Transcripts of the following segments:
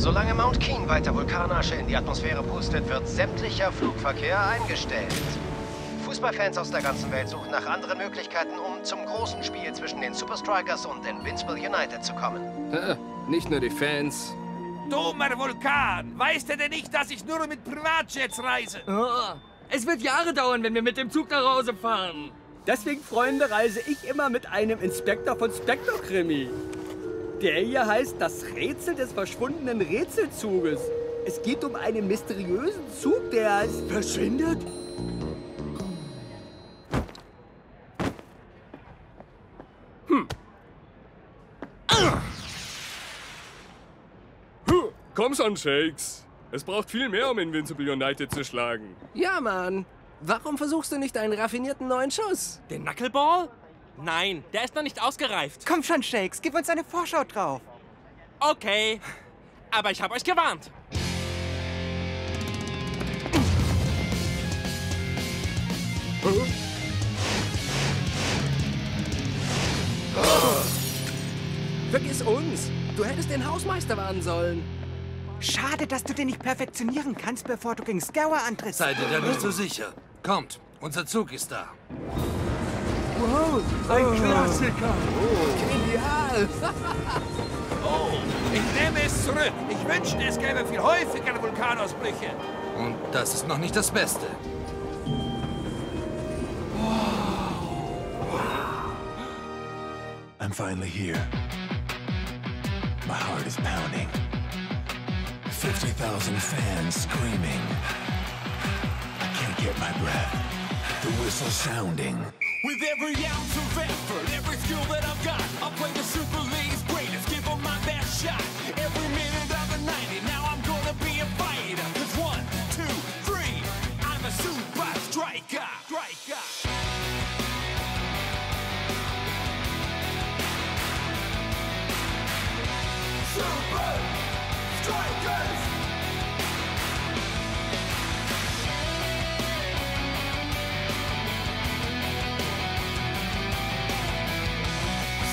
Solange Mount King weiter Vulkanasche in die Atmosphäre pustet, wird sämtlicher Flugverkehr eingestellt. Fußballfans aus der ganzen Welt suchen nach anderen Möglichkeiten, um zum großen Spiel zwischen den Super Strikers und Invincible United zu kommen. Nicht nur die Fans. Dummer Vulkan! Weißt du denn nicht, dass ich nur mit Privatjets reise? Oh, es wird Jahre dauern, wenn wir mit dem Zug nach Hause fahren. Deswegen, Freunde, reise ich immer mit einem Inspektor von Spector-Krimi. Der hier heißt das Rätsel des verschwundenen Rätselzuges. Es geht um einen mysteriösen Zug, der verschwindet. Komm schon, Shakes. Es braucht viel mehr, um Invincible United zu schlagen. Ja, Mann. Warum versuchst du nicht einen raffinierten neuen Schuss? Den Knuckleball? Nein, der ist noch nicht ausgereift. Komm schon, Shakes. Gib uns eine Vorschau drauf. Okay. Aber ich habe euch gewarnt. Vergiss uns. Du hättest den Hausmeister warnen sollen. Schade, dass du den nicht perfektionieren kannst, bevor du gegen Scour antrittst. Seid ihr da nicht so sicher? Kommt, unser Zug ist da. Wow, ein Klassiker. Oh. Genial. Oh, ich nehme es zurück. Ich wünschte, es gäbe viel häufiger Vulkanausbrüche. Und das ist noch nicht das Beste. Wow. I'm finally here. My heart is pounding. 50,000 fans screaming. I can't get my breath. The whistle sounding. With every ounce of effort, every skill that I've got, I'll play the Super League's greatest, give them my best shot. Every minute of the 90, now I'm gonna be a fighter. 'Cause 1, 2, 3, I'm a super striker. Super! Strikers!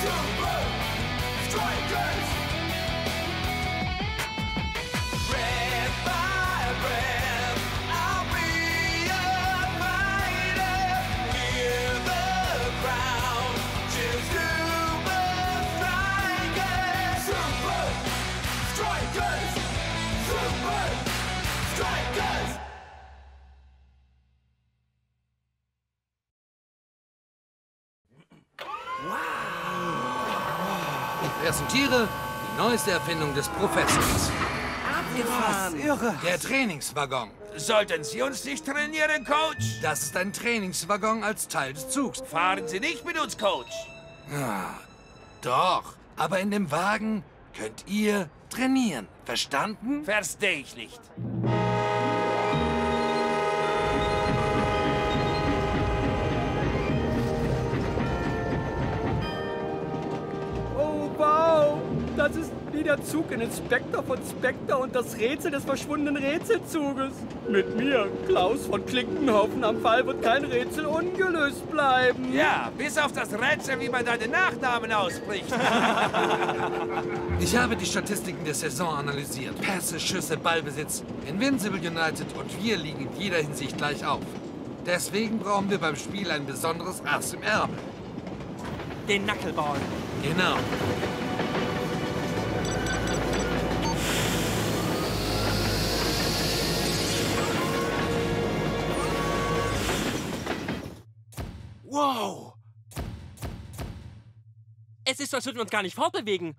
Super Strikers! Red by red, I'll be a fighter. Hear the crowd, just Super Strikers! Super Strikers! Super Strikers! Wow! Präsentiere die neueste Erfindung des Professors. Abgefahren! Irre! Der Trainingswaggon. Sollten Sie uns nicht trainieren, Coach? Das ist ein Trainingswaggon als Teil des Zugs. Fahren Sie nicht mit uns, Coach! Ah, doch, aber in dem Wagen könnt ihr trainieren. Verstanden? Verstehe ich nicht. Oh, wow! Das ist wie der Zug in Inspektor von Spector und das Rätsel des verschwundenen Rätselzuges. Mit mir, Klaus von Klinkenhofen, am Fall wird kein Rätsel ungelöst bleiben. Ja, bis auf das Rätsel, wie man deinen Nachnamen ausspricht. Ich habe die Statistiken der Saison analysiert. Pässe, Schüsse, Ballbesitz. Invincible United und wir liegen in jeder Hinsicht gleich auf. Deswegen brauchen wir beim Spiel ein besonderes Ass im Ärmel. Den Knuckleball. Genau. Wow! Es ist, als würden wir uns gar nicht fortbewegen.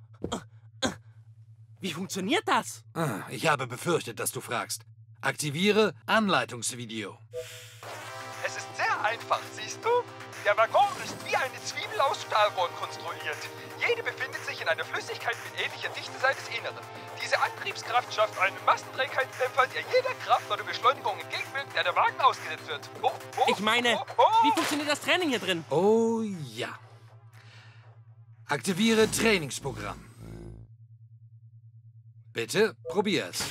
Wie funktioniert das? Ich habe befürchtet, dass du fragst. Aktiviere Anleitungsvideo. Es ist sehr einfach, siehst du? Der Waggon ist wie eine Zwiebel aus Stahlrohren konstruiert. Jede befindet sich in einer Flüssigkeit mit ähnlicher Dichte seines Inneren. Diese Antriebskraft schafft einen Massenträgheitsdämpfer, der jeder Kraft oder Beschleunigung entgegenwirkt, der der Wagen ausgesetzt wird. Ich meine, wie funktioniert das Training hier drin? Oh ja. Aktiviere Trainingsprogramm. Bitte, probier's.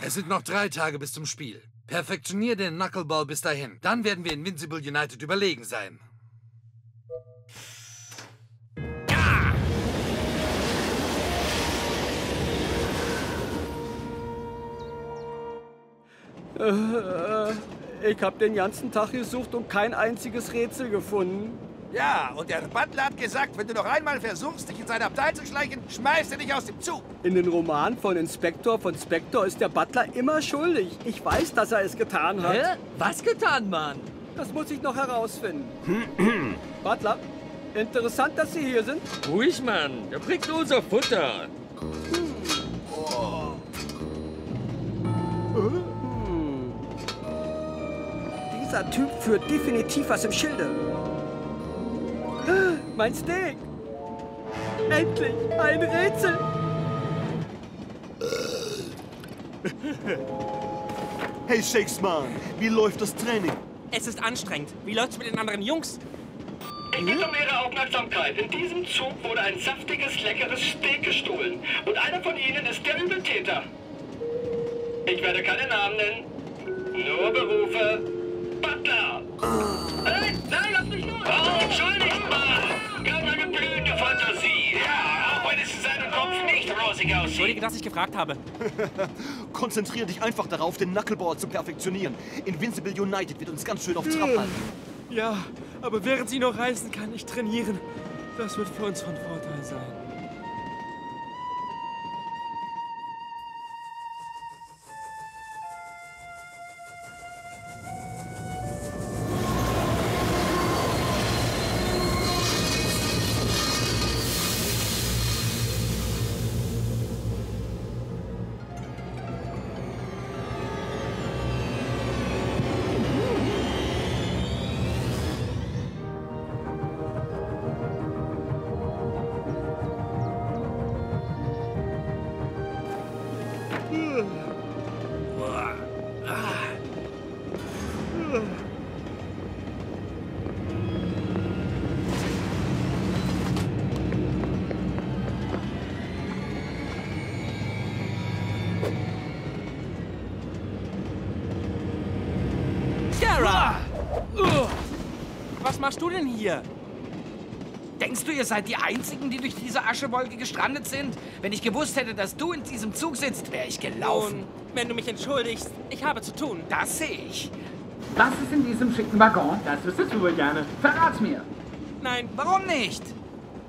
Es sind noch 3 Tage bis zum Spiel. Perfektionier den Knuckleball bis dahin. Dann werden wir Invincible United überlegen sein. Ich habe den ganzen Tag gesucht und kein einziges Rätsel gefunden. Ja, und der Butler hat gesagt, wenn du noch einmal versuchst, dich in seine Abteil zu schleichen, schmeißt er dich aus dem Zug. In den Romanen von Inspektor von Spector ist der Butler immer schuldig. Ich weiß, dass er es getan hat. Hä? Was getan, Mann? Das muss ich noch herausfinden. Butler, interessant, dass Sie hier sind. Ruhig, Mann. Der bringt unser Futter. Oh. Dieser Typ führt definitiv was im Schilde. Mein Steak! Endlich ein Rätsel! Hey Shakespeare, wie läuft das Training? Es ist anstrengend. Wie läuft's mit den anderen Jungs? Ich bitte um Ihre Aufmerksamkeit. In diesem Zug wurde ein saftiges, leckeres Steak gestohlen. Und einer von Ihnen ist der Übeltäter. Ich werde keine Namen nennen. Nur Berufe. Butler! Hey, nein, lass mich los! Oh, entschuldigt, Mann! Ganz eine blühende Fantasie! Ja, auch wenn es in seinem Kopf nicht rosig aussieht! Entschuldige, dass ich gefragt habe. Konzentriere dich einfach darauf, den Knuckleball zu perfektionieren. Invincible United wird uns ganz schön auf Trab halten. Ja, aber während sie noch reisen, kann ich trainieren. Das wird für uns von Vorteil sein. Was machst du denn hier? Denkst du, ihr seid die Einzigen, die durch diese Aschewolke gestrandet sind? Wenn ich gewusst hätte, dass du in diesem Zug sitzt, wäre ich gelaufen. Nun, wenn du mich entschuldigst, ich habe zu tun. Das sehe ich. Was ist in diesem schicken Waggon? Das wüsstest du wohl gerne. Verrat's mir. Nein, warum nicht?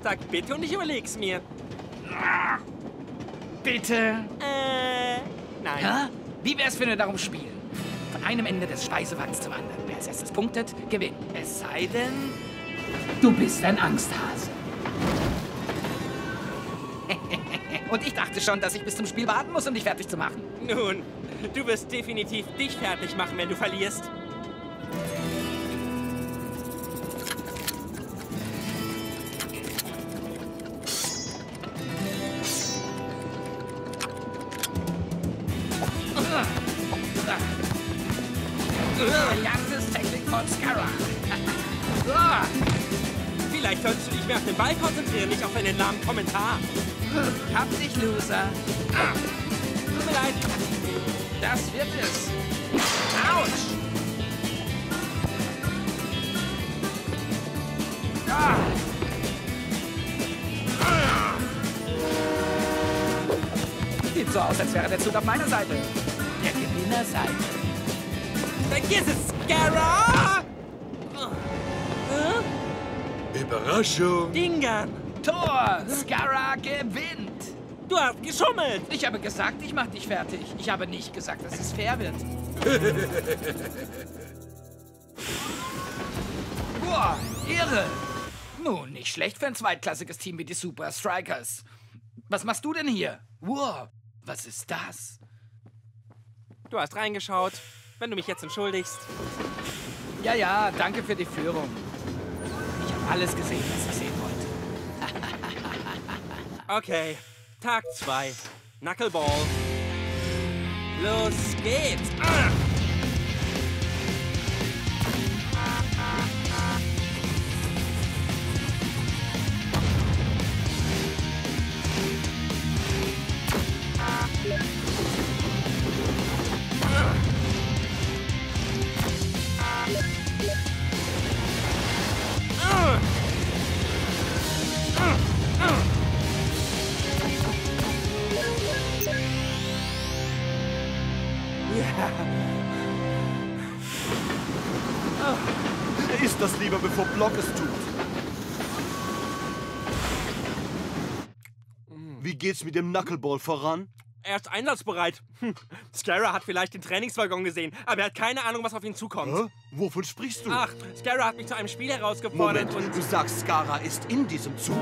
Sag bitte und ich überleg's mir. Bitte? Nein. Hä? Wie wär's, wenn wir darum spielen? Von einem Ende des Speisewagens zum anderen. Wer als erstes punktet, gewinnt. Es sei denn, du bist ein Angsthase. Und ich dachte schon, dass ich bis zum Spiel warten muss, um dich fertig zu machen. Nun, du wirst definitiv dich fertig machen, wenn du verlierst. Vielleicht solltest du dich mehr auf den Ball konzentrieren, nicht auf einen lahmen Kommentar. Hab dich, Loser. Ah. Tut mir leid. Das wird es. Autsch! Ah. Sieht so aus, als wäre der Zug auf meiner Seite. Der Gewinnerseite. Vergiss es, Scarra! Überraschung! Dingern! Tor! Scarra gewinnt! Du hast geschummelt! Ich habe gesagt, ich mach dich fertig. Ich habe nicht gesagt, dass es fair wird. Boah, irre! Nun, nicht schlecht für ein zweitklassiges Team wie die Super Strikers. Was machst du denn hier? Wow, was ist das? Du hast reingeschaut, wenn du mich jetzt entschuldigst. Ja, ja, danke für die Führung. Alles gesehen, was ich sehen wollte. Okay, Tag 2. Knuckleball. Los geht's! Ist das lieber, bevor Block es tut. Wie geht's mit dem Knuckleball voran? Er ist einsatzbereit. Scarra hat vielleicht den Trainingswaggon gesehen, aber er hat keine Ahnung, was auf ihn zukommt. Hä? Wovon sprichst du? Ach, Scarra hat mich zu einem Spiel herausgefordert. Moment, und du sagst, Scarra ist in diesem Zug.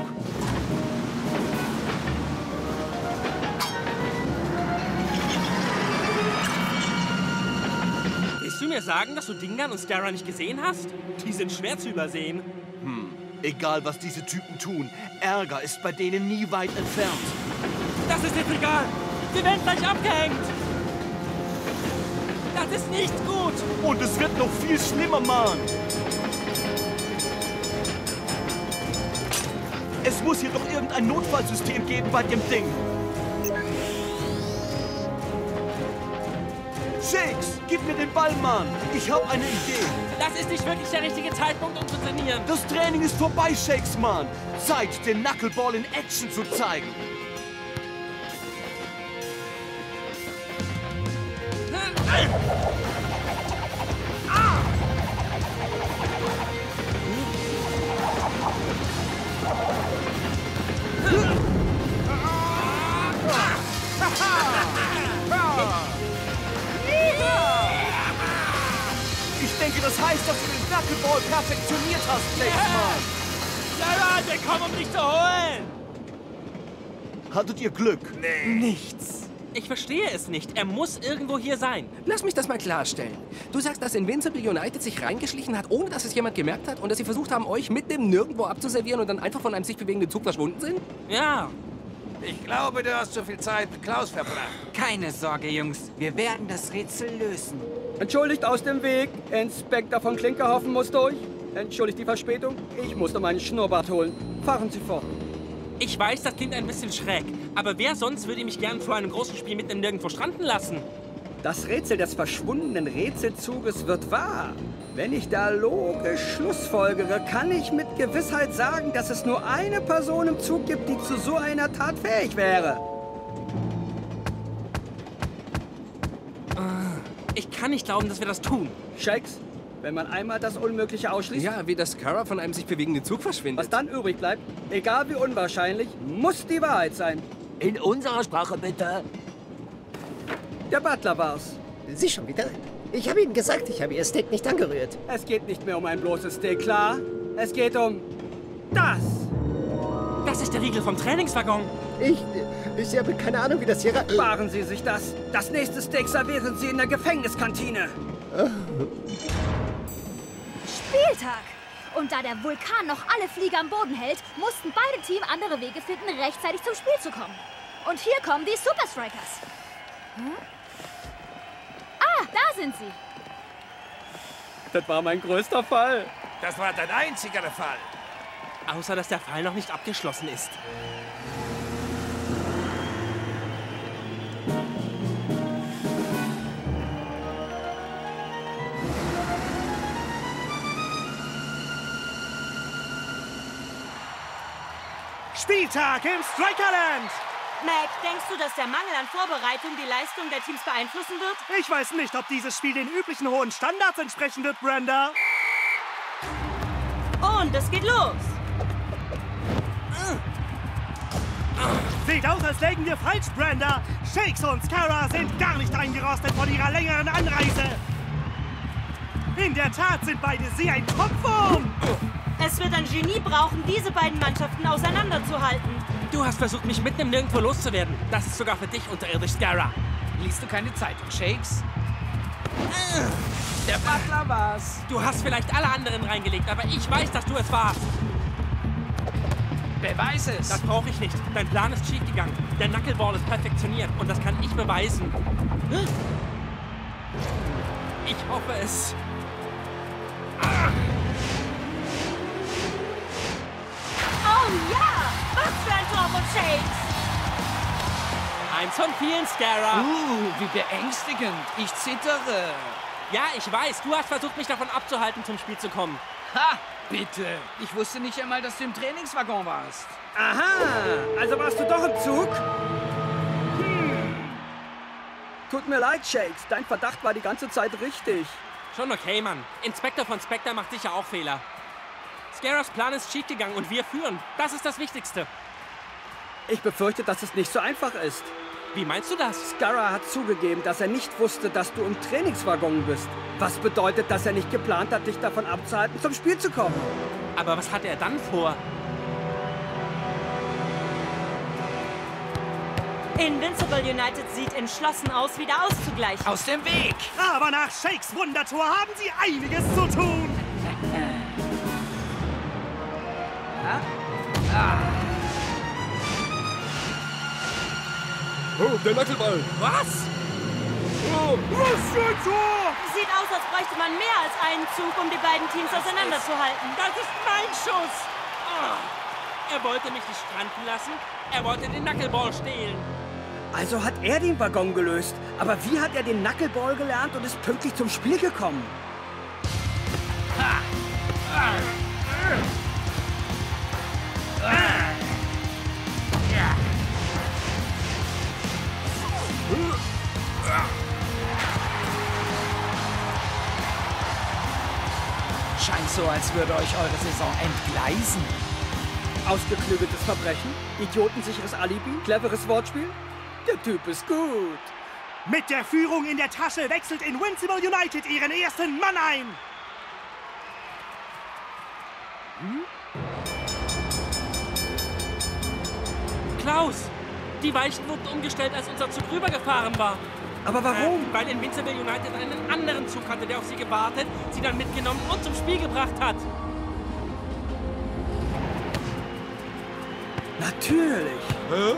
Willst du mir sagen, dass du Dingdan und Scarra nicht gesehen hast? Die sind schwer zu übersehen. Egal, was diese Typen tun, Ärger ist bei denen nie weit entfernt. Das ist jetzt egal. Wir werden gleich abgehängt! Das ist nicht gut! Und es wird noch viel schlimmer, Mann! Es muss hier doch irgendein Notfallsystem geben bei dem Ding! Shakes, gib mir den Ball, Mann! Ich habe eine Idee! Das ist nicht wirklich der richtige Zeitpunkt, um zu trainieren! Das Training ist vorbei, Shakes, Mann! Zeit, den Knuckleball in Action zu zeigen! Ich denke, das heißt, dass du den Knuckleball perfektioniert hast, Mann. Sarah, wir kommen, um dich zu holen! Hattet ihr Glück? Nee. Nichts. Ich verstehe es nicht. Er muss irgendwo hier sein. Lass mich das mal klarstellen. Du sagst, dass Invincible United sich reingeschlichen hat, ohne dass es jemand gemerkt hat und dass sie versucht haben, euch mit dem Nirgendwo abzuservieren und dann einfach von einem sich bewegenden Zug verschwunden sind? Ja. Ich glaube, du hast zu viel Zeit mit Klaus verbracht. Keine Sorge, Jungs. Wir werden das Rätsel lösen. Entschuldigt aus dem Weg. Inspektor von Klinkerhoffen muss durch. Entschuldigt die Verspätung. Ich musste meinen Schnurrbart holen. Fahren Sie fort. Ich weiß, das klingt ein bisschen schräg, aber wer sonst würde mich gern vor einem großen Spiel mitten im Nirgendwo stranden lassen? Das Rätsel des verschwundenen Rätselzuges wird wahr. Wenn ich da logisch schlussfolgere, kann ich mit Gewissheit sagen, dass es nur eine Person im Zug gibt, die zu so einer Tat fähig wäre. Ich kann nicht glauben, dass wir das tun. Shakes, wenn man einmal das Unmögliche ausschließt... Ja, wie das Scarra von einem sich bewegenden Zug verschwindet. Was dann übrig bleibt, egal wie unwahrscheinlich, muss die Wahrheit sein. In unserer Sprache, bitte. Der Butler war's. Sie schon wieder? Ich habe Ihnen gesagt, ich habe Ihr Steak nicht angerührt. Es geht nicht mehr um ein bloßes Steak, klar? Es geht um... das! Das ist der Riegel vom Trainingswaggon. Ich habe keine Ahnung, wie das hier... Sparen Sie sich das. Das nächste Steak servieren Sie in der Gefängniskantine. Spieltag! Und da der Vulkan noch alle Flieger am Boden hält, mussten beide Teams andere Wege finden, rechtzeitig zum Spiel zu kommen. Und hier kommen die Super Strikers. Ah, da sind sie. Das war mein größter Fall. Das war dein einziger Fall. Außer, dass der Fall noch nicht abgeschlossen ist. Spieltag im Strikerland! Mac, denkst du, dass der Mangel an Vorbereitung die Leistung der Teams beeinflussen wird? Ich weiß nicht, ob dieses Spiel den üblichen hohen Standards entsprechen wird, Brenda. Und es geht los! Sieht aus, als lägen wir falsch, Brenda. Shakes und Scarra sind gar nicht eingerostet von ihrer längeren Anreise. In der Tat sind beide sie ein Tropfwurm. Es wird ein Genie brauchen, diese beiden Mannschaften auseinanderzuhalten. Du hast versucht, mich mitten im Nirgendwo loszuwerden. Das ist sogar für dich unterirdisch, Scarra. Liest du keine Zeitung, Shakes? Der Butler war's. Du hast vielleicht alle anderen reingelegt, aber ich weiß, dass du es warst. Beweis es. Das brauche ich nicht. Dein Plan ist schiefgegangen. Der Knuckleball ist perfektioniert und das kann ich beweisen. Ich hoffe es. Ja! Was für ein Tor von Shakes! Eins von vielen, Scarra. Wie beängstigend. Ich zittere. Ja, ich weiß. Du hast versucht, mich davon abzuhalten, zum Spiel zu kommen. Ha! Bitte. Ich wusste nicht einmal, dass du im Trainingswaggon warst. Aha! Also warst du doch im Zug? Tut mir leid, Shakes. Dein Verdacht war die ganze Zeit richtig. Schon okay, Mann. Inspektor von Spectre macht sicher auch Fehler. Scaras Plan ist schiefgegangen und wir führen. Das ist das Wichtigste. Ich befürchte, dass es nicht so einfach ist. Wie meinst du das? Scara hat zugegeben, dass er nicht wusste, dass du im Trainingswaggon bist. Was bedeutet, dass er nicht geplant hat, dich davon abzuhalten, zum Spiel zu kommen. Aber was hat er dann vor? Invincible United sieht entschlossen aus, wieder auszugleichen. Aus dem Weg! Aber nach Shakes Wundertor haben sie einiges zu tun. Oh, der Lackelball! Was? Oh, was für ein Tor! Sieht aus, als bräuchte man mehr als einen Zug, um die beiden Teams auseinanderzuhalten. Das ist mein Schuss! Oh, er wollte mich nicht stranden lassen, er wollte den Knuckleball stehlen. Also hat er den Waggon gelöst. Aber wie hat er den Knuckleball gelernt und ist pünktlich zum Spiel gekommen? Scheint so, als würde euch eure Saison entgleisen. Ausgeklügeltes Verbrechen, idiotensicheres Alibi, cleveres Wortspiel. Der Typ ist gut. Mit der Führung in der Tasche wechselt Invincible United ihren ersten Mann ein. Klaus, die Weichen wurden umgestellt, als unser Zug rübergefahren war. Aber warum? Weil Invincible United einen anderen Zug hatte, der auf sie gewartet, sie dann mitgenommen und zum Spiel gebracht hat. Natürlich. Hä?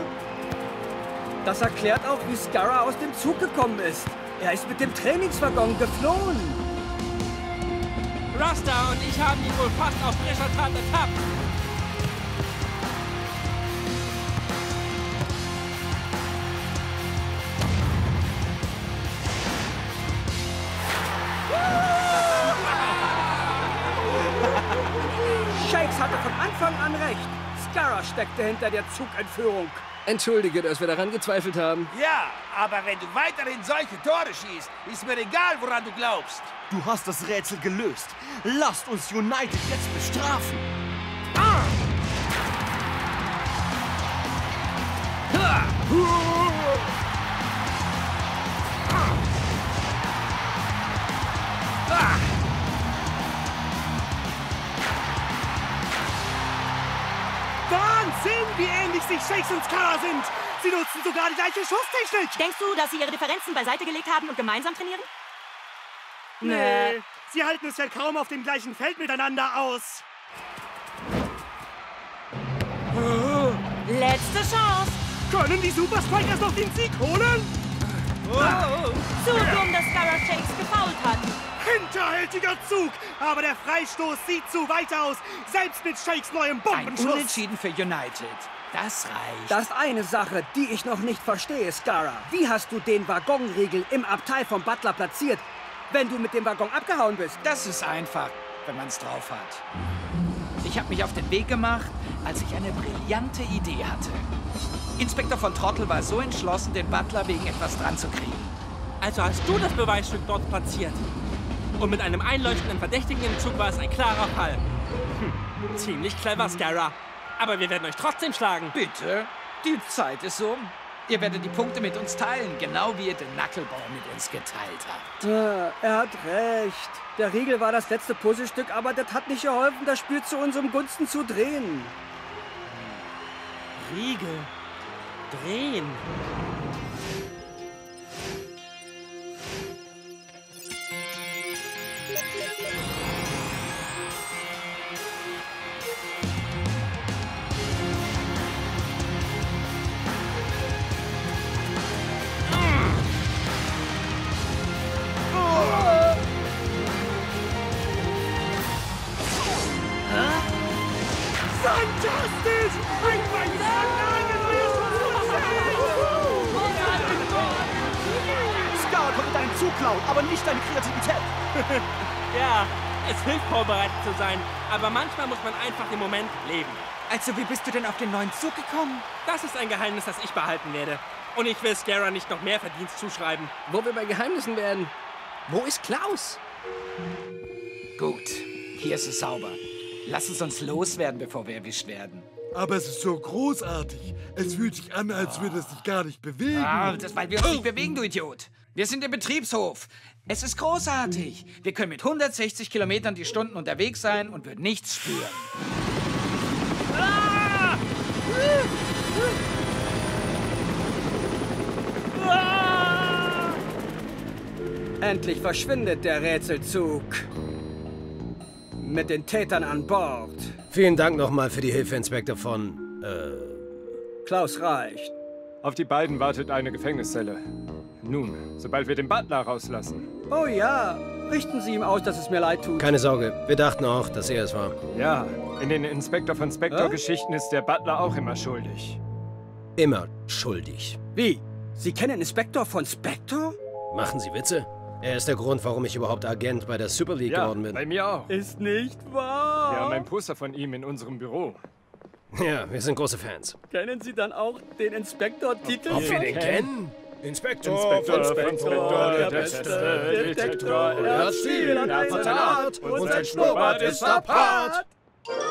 Das erklärt auch, wie Scara aus dem Zug gekommen ist. Er ist mit dem Trainingswaggon geflohen. Rasta und ich haben ihn wohl fast auf frischer Tat ertappt. Shakes hatte von Anfang an recht. Scara steckte hinter der Zugentführung. Entschuldige, dass wir daran gezweifelt haben. Ja, aber wenn du weiterhin solche Tore schießt, ist mir egal, woran du glaubst. Du hast das Rätsel gelöst. Lasst uns United jetzt bestrafen. Wahnsinn, wie ähnlich sich Shakes und Scara sind. Sie nutzen sogar die gleiche Schusstechnik. Denkst du, dass sie ihre Differenzen beiseite gelegt haben und gemeinsam trainieren? Nee. Sie halten es ja kaum auf dem gleichen Feld miteinander aus. Letzte Chance. Können die Super Strikers noch den Sieg holen? Zu dumm, dass Scara Shakes gefoult hat. Hinterhältiger Zug, aber der Freistoß sieht zu weit aus, selbst mit Shakes neuem Bombenschuss. Ein Unentschieden für United. Das reicht. Das ist eine Sache, die ich noch nicht verstehe, Scara. Wie hast du den Waggonriegel im Abteil von Butler platziert, wenn du mit dem Waggon abgehauen bist? Das ist einfach, wenn man es drauf hat. Ich habe mich auf den Weg gemacht, als ich eine brillante Idee hatte. Inspektor von Trottel war so entschlossen, den Butler wegen etwas dran zu kriegen. Also hast du das Beweisstück dort platziert. Und mit einem einleuchtenden Verdächtigen im Zug war es ein klarer Fall. Ziemlich clever, Scara. Aber wir werden euch trotzdem schlagen. Bitte? Die Zeit ist um. Ihr werdet die Punkte mit uns teilen, genau wie ihr den Knuckleball mit uns geteilt habt. Ja, er hat recht. Der Riegel war das letzte Puzzlestück, aber das hat nicht geholfen, das Spiel zu unserem Gunsten zu drehen. Riegel? Drehen? Fantastisch! Ein Scara konnte deinen Zug klauen, aber nicht deine Kreativität. Ja, es hilft, vorbereitet zu sein. Aber manchmal muss man einfach im Moment leben. Also, wie bist du denn auf den neuen Zug gekommen? Das ist ein Geheimnis, das ich behalten werde. Und ich will Scarra nicht noch mehr Verdienst zuschreiben. Wo wir bei Geheimnissen werden. Wo ist Klaus? Gut, hier ist es sauber. Lass es uns loswerden, bevor wir erwischt werden. Aber es ist so großartig. Es fühlt sich an, als würde es sich gar nicht bewegen. Ah, das ist, weil wir uns nicht bewegen, du Idiot. Wir sind im Betriebshof. Es ist großartig. Wir können mit 160 Kilometern die Stunde unterwegs sein und würden nichts spüren. Ah! Ah! Endlich verschwindet der Rätselzug. Mit den Tätern an Bord. Vielen Dank nochmal für die Hilfe, Inspektor von... Klaus Reicht. Auf die beiden wartet eine Gefängniszelle. Nun, sobald wir den Butler rauslassen. Oh ja, richten Sie ihm aus, dass es mir leid tut. Keine Sorge, wir dachten auch, dass er es war. Ja, in den Inspektor von Spector-Geschichten ist der Butler auch immer schuldig. Immer schuldig. Wie? Sie kennen Inspektor von Spector? Machen Sie Witze? Er ist der Grund, warum ich überhaupt Agent bei der Super League geworden bin. Bei mir auch. Ist nicht wahr? Wir haben ein Poster von ihm in unserem Büro. Ja, wir sind große Fans. Kennen Sie dann auch den Inspektor-Titel? Ob wir den kennen? Inspektor, der beste Detektor. Er hat Stil, er hat Vertat und sein Schnurrbart ist apart. Super!